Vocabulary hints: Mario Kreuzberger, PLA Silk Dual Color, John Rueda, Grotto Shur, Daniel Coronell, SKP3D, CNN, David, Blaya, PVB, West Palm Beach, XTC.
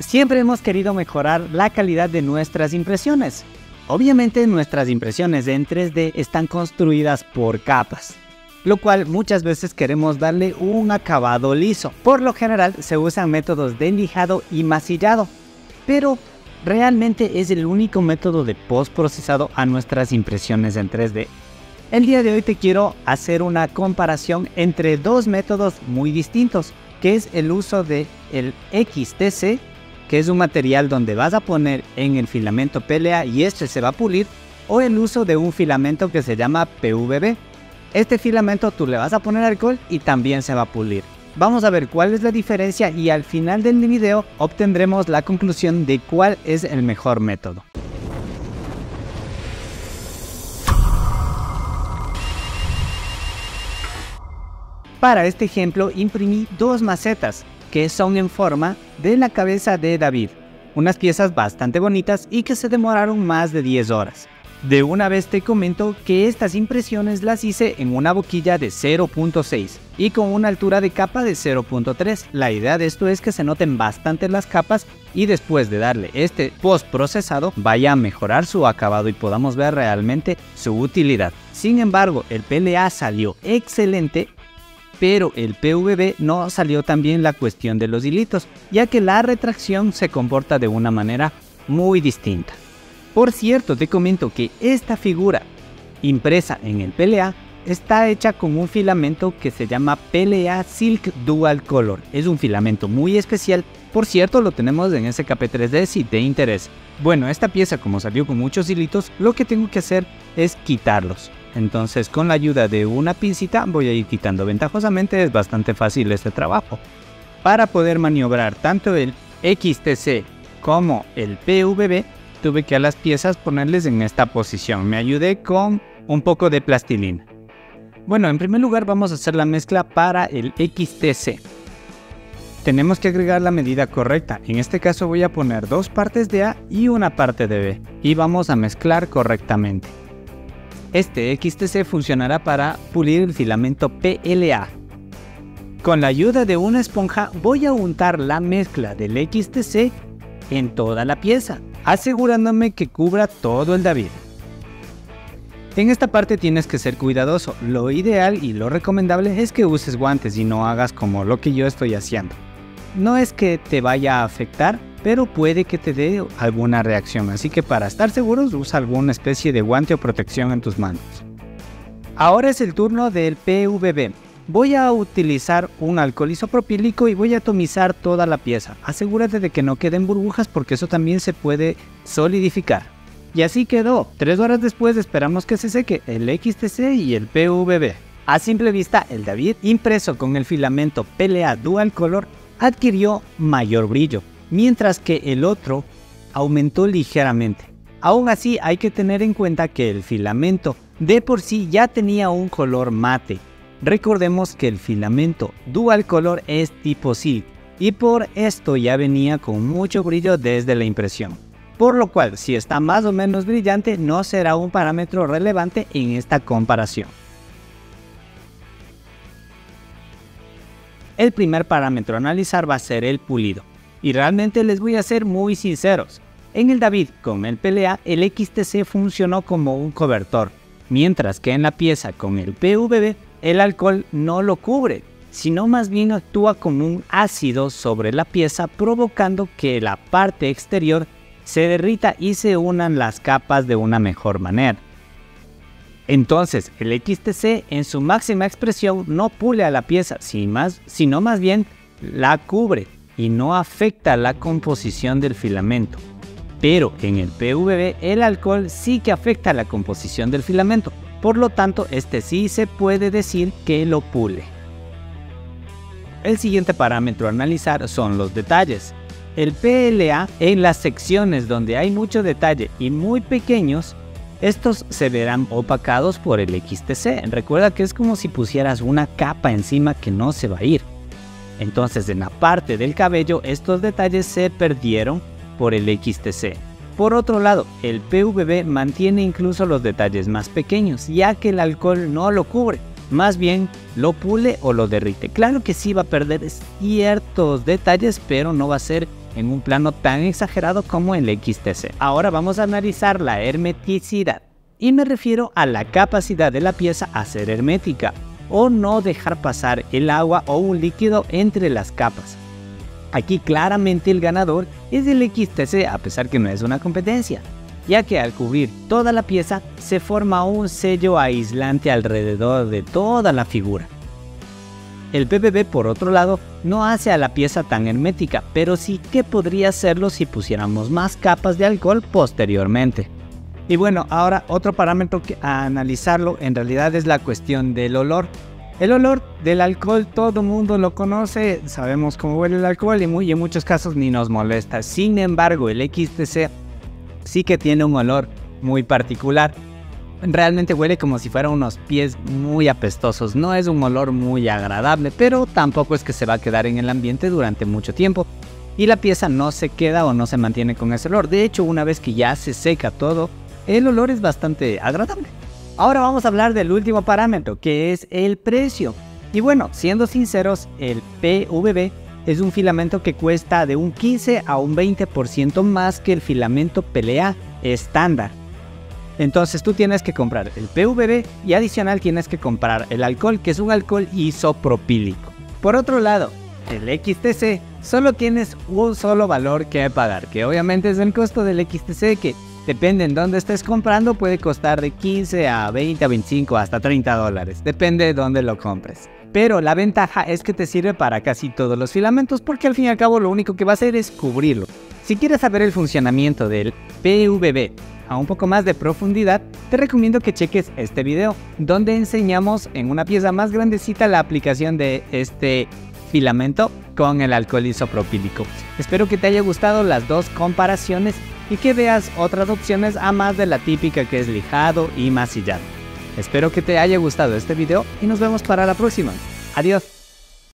Siempre hemos querido mejorar la calidad de nuestras impresiones. Obviamente nuestras impresiones en 3D están construidas por capas, lo cual muchas veces queremos darle un acabado liso. Por lo general se usan métodos de lijado y masillado, pero realmente es el único método de postprocesado a nuestras impresiones en 3D. El día de hoy te quiero hacer una comparación entre dos métodos muy distintos, que es el uso de el XTC, que es un material donde vas a poner en el filamento PLA y este se va a pulir, o el uso de un filamento que se llama PVB. Este filamento tú le vas a poner alcohol y también se va a pulir. Vamos a ver cuál es la diferencia y al final del video obtendremos la conclusión de cuál es el mejor método. Para este ejemplo imprimí dos macetas, que son en forma de la cabeza de David, unas piezas bastante bonitas y que se demoraron más de 10 horas. De una vez te comento que estas impresiones las hice en una boquilla de 0.6 y con una altura de capa de 0.3. La idea de esto es que se noten bastante las capas y después de darle este postprocesado vaya a mejorar su acabado y podamos ver realmente su utilidad. Sin embargo, el PLA salió excelente, pero el PVB no salió tan bien la cuestión de los hilitos, ya que la retracción se comporta de una manera muy distinta. Por cierto, te comento que esta figura impresa en el PLA está hecha con un filamento que se llama PLA Silk Dual Color. Es un filamento muy especial, por cierto lo tenemos en SKP3D si te interesa. Bueno, esta pieza como salió con muchos hilitos, lo que tengo que hacer es quitarlos. Entonces con la ayuda de una pincita voy a ir quitando ventajosamente, es bastante fácil este trabajo. Para poder maniobrar tanto el XTC como el PVB, tuve que a las piezas ponerles en esta posición. Me ayudé con un poco de plastilina. Bueno, en primer lugar vamos a hacer la mezcla para el XTC. Tenemos que agregar la medida correcta, en este caso voy a poner dos partes de A y una parte de B y vamos a mezclar correctamente. Este XTC funcionará para pulir el filamento PLA. Con la ayuda de una esponja voy a untar la mezcla del XTC en toda la pieza, asegurándome que cubra todo el David. En esta parte tienes que ser cuidadoso, lo ideal y lo recomendable es que uses guantes y no hagas como lo que yo estoy haciendo. No es que te vaya a afectar, pero puede que te dé alguna reacción, así que para estar seguros usa alguna especie de guante o protección en tus manos. Ahora es el turno del PVB. Voy a utilizar un alcohol isopropílico y voy a atomizar toda la pieza. Asegúrate de que no queden burbujas porque eso también se puede solidificar. Y así quedó. 3 horas después esperamos que se seque el XTC y el PVB. A simple vista el David impreso con el filamento PLA Dual Color adquirió mayor brillo, mientras que el otro aumentó ligeramente. Aún así hay que tener en cuenta que el filamento de por sí ya tenía un color mate. Recordemos que el filamento Dual Color es tipo silk y por esto ya venía con mucho brillo desde la impresión, por lo cual si está más o menos brillante no será un parámetro relevante en esta comparación. El primer parámetro a analizar va a ser el pulido. Y realmente les voy a ser muy sinceros, en el David con el PLA el XTC funcionó como un cobertor, mientras que en la pieza con el PVB el alcohol no lo cubre, sino más bien actúa como un ácido sobre la pieza provocando que la parte exterior se derrita y se unan las capas de una mejor manera. Entonces el XTC en su máxima expresión no pule a la pieza, sino más bien la cubre y no afecta la composición del filamento. Pero en el PVB el alcohol sí que afecta la composición del filamento, por lo tanto este sí se puede decir que lo pule. El siguiente parámetro a analizar son los detalles. El PLA en las secciones donde hay mucho detalle y muy pequeños, estos se verán opacados por el XTC. Recuerda que es como si pusieras una capa encima que no se va a ir. Entonces en la parte del cabello estos detalles se perdieron por el XTC. Por otro lado, el PVB mantiene incluso los detalles más pequeños, ya que el alcohol no lo cubre, más bien lo pule o lo derrite. Claro que sí va a perder ciertos detalles, pero no va a ser en un plano tan exagerado como el XTC. Ahora vamos a analizar la hermeticidad, y me refiero a la capacidad de la pieza a ser hermética o no dejar pasar el agua o un líquido entre las capas. Aquí claramente el ganador es el XTC, a pesar que no es una competencia, ya que al cubrir toda la pieza se forma un sello aislante alrededor de toda la figura. El PVB, por otro lado, no hace a la pieza tan hermética, pero sí que podría hacerlo si pusiéramos más capas de alcohol posteriormente. Y bueno, ahora otro parámetro que a analizarlo en realidad es la cuestión del olor. El olor del alcohol todo mundo lo conoce, sabemos cómo huele el alcohol y en muchos casos ni nos molesta. Sin embargo, el XTC sí que tiene un olor muy particular. Realmente huele como si fueran unos pies muy apestosos. No es un olor muy agradable, pero tampoco es que se va a quedar en el ambiente durante mucho tiempo. Y la pieza no se queda o no se mantiene con ese olor. De hecho, una vez que ya se seca todo, el olor es bastante agradable. Ahora vamos a hablar del último parámetro, que es el precio. Y bueno, siendo sinceros, el PVB es un filamento que cuesta de un 15 a un 20% más que el filamento PLA estándar. Entonces tú tienes que comprar el PVB y adicional tienes que comprar el alcohol, que es un alcohol isopropílico. Por otro lado, el XTC solo tienes un solo valor que pagar, que obviamente es el costo del XTC, que depende en dónde estés comprando, puede costar de 15 a 20, a 25, hasta $30, depende de dónde lo compres. Pero la ventaja es que te sirve para casi todos los filamentos, porque al fin y al cabo lo único que va a hacer es cubrirlo. Si quieres saber el funcionamiento del PVB a un poco más de profundidad, te recomiendo que cheques este video, donde enseñamos en una pieza más grandecita la aplicación de este filamento con el alcohol isopropílico. Espero que te haya gustado las dos comparaciones y que veas otras opciones a más de la típica, que es lijado y masillado. Espero que te haya gustado este video y nos vemos para la próxima. Adiós.